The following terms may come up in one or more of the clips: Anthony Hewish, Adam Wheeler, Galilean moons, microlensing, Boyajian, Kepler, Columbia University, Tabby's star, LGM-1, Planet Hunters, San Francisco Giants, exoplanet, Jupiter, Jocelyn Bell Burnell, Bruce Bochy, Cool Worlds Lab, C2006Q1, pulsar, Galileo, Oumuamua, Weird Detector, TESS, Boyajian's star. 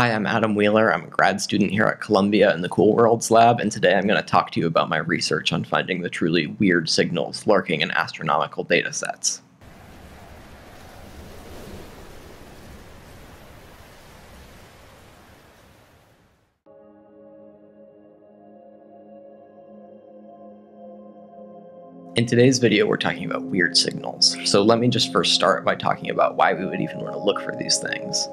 Hi, I'm Adam Wheeler. I'm a grad student here at Columbia in the Cool Worlds Lab, and today I'm going to talk to you about my research on finding the truly weird signals lurking in astronomical data sets. In today's video, we're talking about weird signals. So let me just first start by talking about why we would even want to look for these things.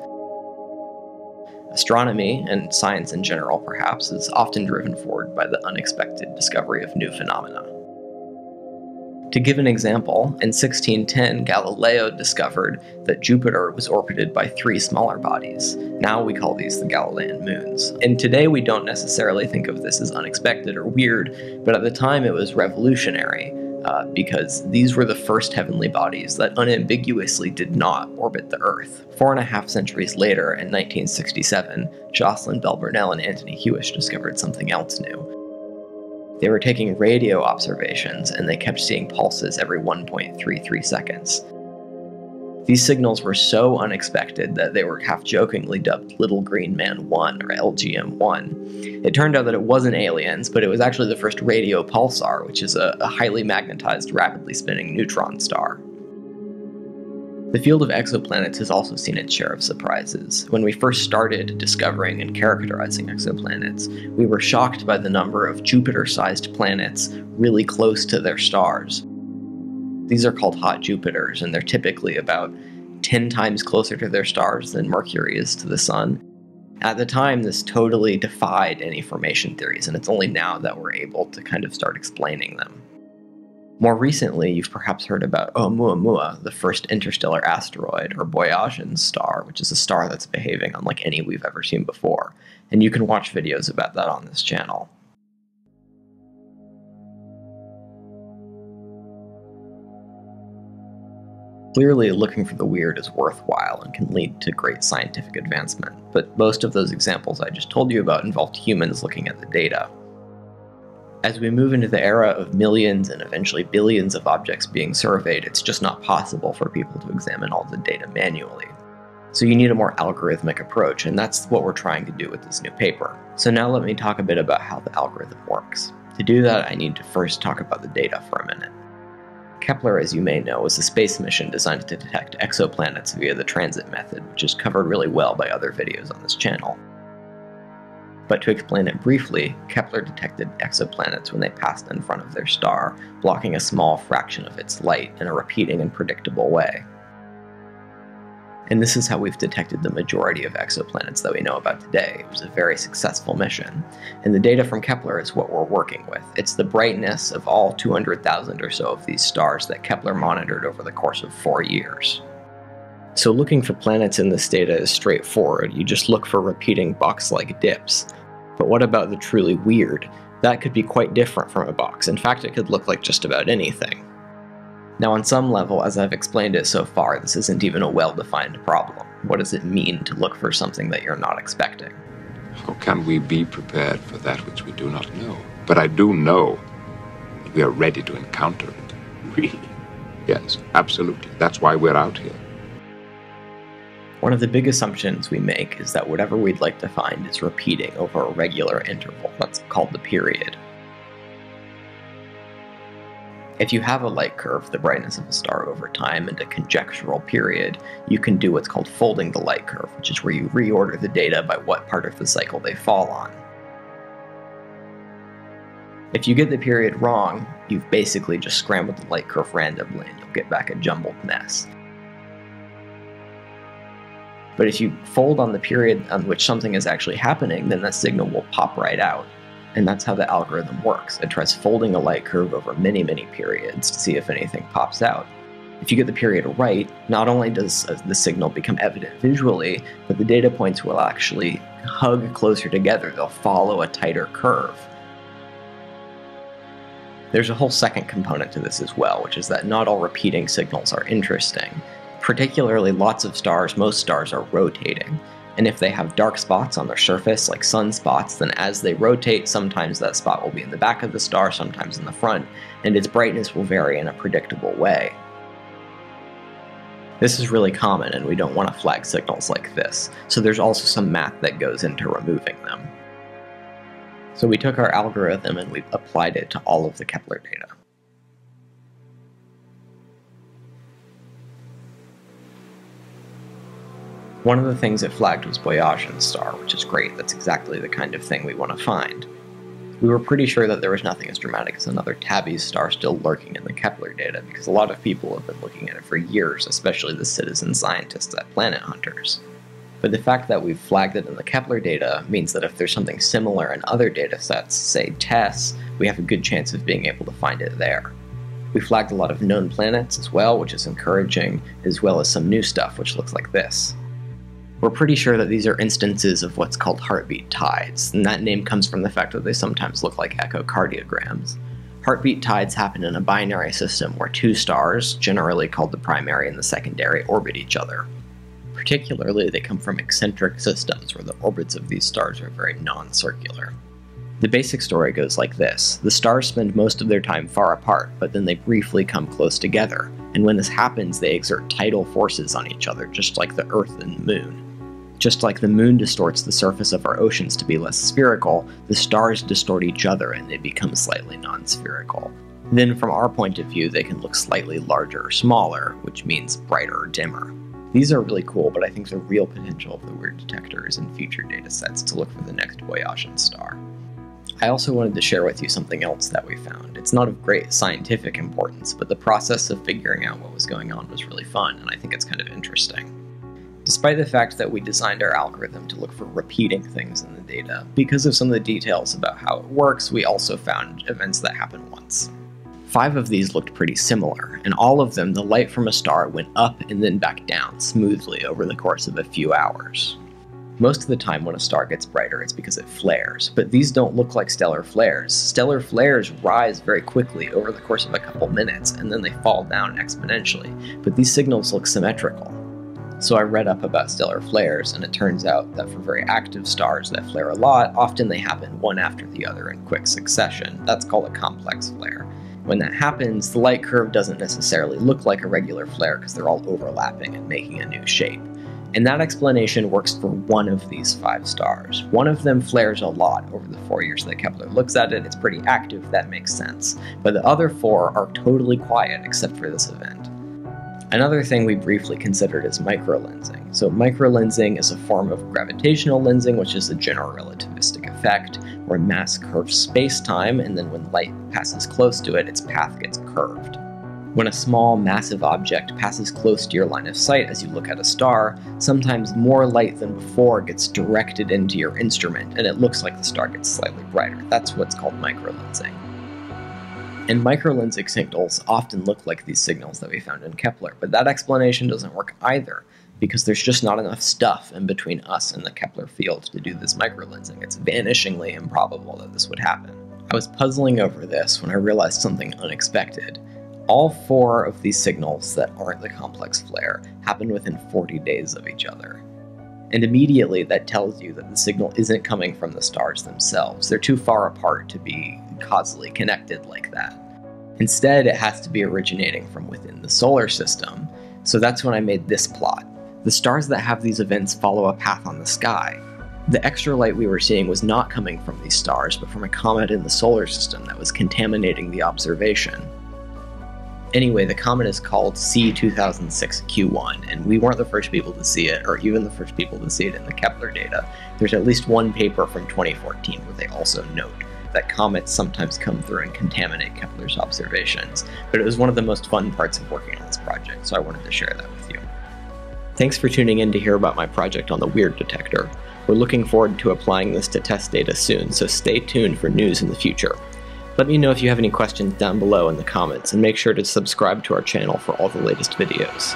Astronomy, and science in general perhaps, is often driven forward by the unexpected discovery of new phenomena. To give an example, in 1610 Galileo discovered that Jupiter was orbited by three smaller bodies. Now we call these the Galilean moons. And today we don't necessarily think of this as unexpected or weird, but at the time it was revolutionary. Because these were the first heavenly bodies that unambiguously did not orbit the Earth. 4.5 centuries later, in 1967, Jocelyn Bell Burnell and Anthony Hewish discovered something else new. They were taking radio observations, and they kept seeing pulses every 1.33 seconds. These signals were so unexpected that they were half-jokingly dubbed Little Green Man 1, or LGM-1. It turned out that it wasn't aliens, but it was actually the first radio pulsar, which is a highly magnetized, rapidly spinning neutron star. The field of exoplanets has also seen its share of surprises. When we first started discovering and characterizing exoplanets, we were shocked by the number of Jupiter-sized planets really close to their stars. These are called hot Jupiters, and they're typically about 10 times closer to their stars than Mercury is to the Sun. At the time, this totally defied any formation theories, and it's only now that we're able to kind of start explaining them. More recently, you've perhaps heard about Oumuamua, the first interstellar asteroid, or Boyajian's star, which is a star that's behaving unlike any we've ever seen before, and you can watch videos about that on this channel. Clearly, looking for the weird is worthwhile and can lead to great scientific advancement, but most of those examples I just told you about involved humans looking at the data. As we move into the era of millions and eventually billions of objects being surveyed, it's just not possible for people to examine all the data manually. So you need a more algorithmic approach, and that's what we're trying to do with this new paper. So now let me talk a bit about how the algorithm works. To do that, I need to first talk about the data for a minute. Kepler, as you may know, was a space mission designed to detect exoplanets via the transit method, which is covered really well by other videos on this channel. But to explain it briefly, Kepler detected exoplanets when they passed in front of their star, blocking a small fraction of its light in a repeating and predictable way. And this is how we've detected the majority of exoplanets that we know about today. It was a very successful mission. And the data from Kepler is what we're working with. It's the brightness of all 200,000 or so of these stars that Kepler monitored over the course of 4 years. So looking for planets in this data is straightforward. You just look for repeating box-like dips. But what about the truly weird? That could be quite different from a box. In fact, it could look like just about anything. Now, on some level, as I've explained it so far, this isn't even a well-defined problem. What does it mean to look for something that you're not expecting? How can we be prepared for that which we do not know? But I do know that we are ready to encounter it. Really? Yes, absolutely. That's why we're out here. One of the big assumptions we make is that whatever we'd like to find is repeating over a regular interval. That's called the period. If you have a light curve, the brightness of a star over time, and a conjectural period, you can do what's called folding the light curve, which is where you reorder the data by what part of the cycle they fall on. If you get the period wrong, you've basically just scrambled the light curve randomly, and you'll get back a jumbled mess. But if you fold on the period on which something is actually happening, then that signal will pop right out. And that's how the algorithm works. It tries folding a light curve over many, many periods to see if anything pops out. If you get the period right, not only does the signal become evident visually, but the data points will actually hug closer together. They'll follow a tighter curve. There's a whole second component to this as well, which is that not all repeating signals are interesting. Particularly, lots of stars, most stars are rotating. And if they have dark spots on their surface, like sunspots, then as they rotate, sometimes that spot will be in the back of the star, sometimes in the front, and its brightness will vary in a predictable way. This is really common, and we don't want to flag signals like this, so there's also some math that goes into removing them. So we took our algorithm and we've applied it to all of the Kepler data. One of the things it flagged was Boyajian's star, which is great. That's exactly the kind of thing we want to find. We were pretty sure that there was nothing as dramatic as another Tabby's star still lurking in the Kepler data, because a lot of people have been looking at it for years, especially the citizen scientists at Planet Hunters. But the fact that we've flagged it in the Kepler data means that if there's something similar in other data sets, say TESS, we have a good chance of being able to find it there. We flagged a lot of known planets as well, which is encouraging, as well as some new stuff which looks like this. We're pretty sure that these are instances of what's called heartbeat tides, and that name comes from the fact that they sometimes look like echocardiograms. Heartbeat tides happen in a binary system where two stars, generally called the primary and the secondary, orbit each other. Particularly, they come from eccentric systems where the orbits of these stars are very non-circular. The basic story goes like this. The stars spend most of their time far apart, but then they briefly come close together, and when this happens, they exert tidal forces on each other, just like the Earth and the Moon. Just like the moon distorts the surface of our oceans to be less spherical, the stars distort each other and they become slightly non-spherical. Then from our point of view, they can look slightly larger or smaller, which means brighter or dimmer. These are really cool, but I think the real potential of the weird detector is in future datasets to look for the next Boyajian star. I also wanted to share with you something else that we found. It's not of great scientific importance, but the process of figuring out what was going on was really fun, and I think it's kind of interesting. Despite the fact that we designed our algorithm to look for repeating things in the data, because of some of the details about how it works, we also found events that happen once. 5 of these looked pretty similar, and all of them, the light from a star went up and then back down smoothly over the course of a few hours. Most of the time when a star gets brighter, it's because it flares, but these don't look like stellar flares. Stellar flares rise very quickly over the course of a couple minutes, and then they fall down exponentially, but these signals look symmetrical. So I read up about stellar flares, and it turns out that for very active stars that flare a lot, often they happen one after the other in quick succession. That's called a complex flare. When that happens, the light curve doesn't necessarily look like a regular flare because they're all overlapping and making a new shape. And that explanation works for one of these 5 stars. One of them flares a lot over the 4 years that Kepler looks at it. It's pretty active, that makes sense. But the other 4 are totally quiet except for this event. Another thing we briefly considered is microlensing. So microlensing is a form of gravitational lensing, which is the general relativistic effect, where mass curves space-time, and then when light passes close to it, its path gets curved. When a small, massive object passes close to your line of sight as you look at a star, sometimes more light than before gets directed into your instrument, and it looks like the star gets slightly brighter. That's what's called microlensing. And microlensing signals often look like these signals that we found in Kepler, but that explanation doesn't work either, because there's just not enough stuff in between us and the Kepler field to do this microlensing. It's vanishingly improbable that this would happen. I was puzzling over this when I realized something unexpected. All 4 of these signals that aren't the complex flare happen within 40 days of each other. And immediately that tells you that the signal isn't coming from the stars themselves. They're too far apart to be causally connected like that. Instead, it has to be originating from within the solar system. So that's when I made this plot. The stars that have these events follow a path on the sky. The extra light we were seeing was not coming from these stars, but from a comet in the solar system that was contaminating the observation. Anyway, the comet is called C2006Q1, and we weren't the first people to see it, or even the first people to see it in the Kepler data. There's at least one paper from 2014 where they also note that comets sometimes come through and contaminate Kepler's observations, but it was one of the most fun parts of working on this project, so I wanted to share that with you. Thanks for tuning in to hear about my project on the Weird Detector. We're looking forward to applying this to TESS data soon, so stay tuned for news in the future. Let me know if you have any questions down below in the comments, and make sure to subscribe to our channel for all the latest videos.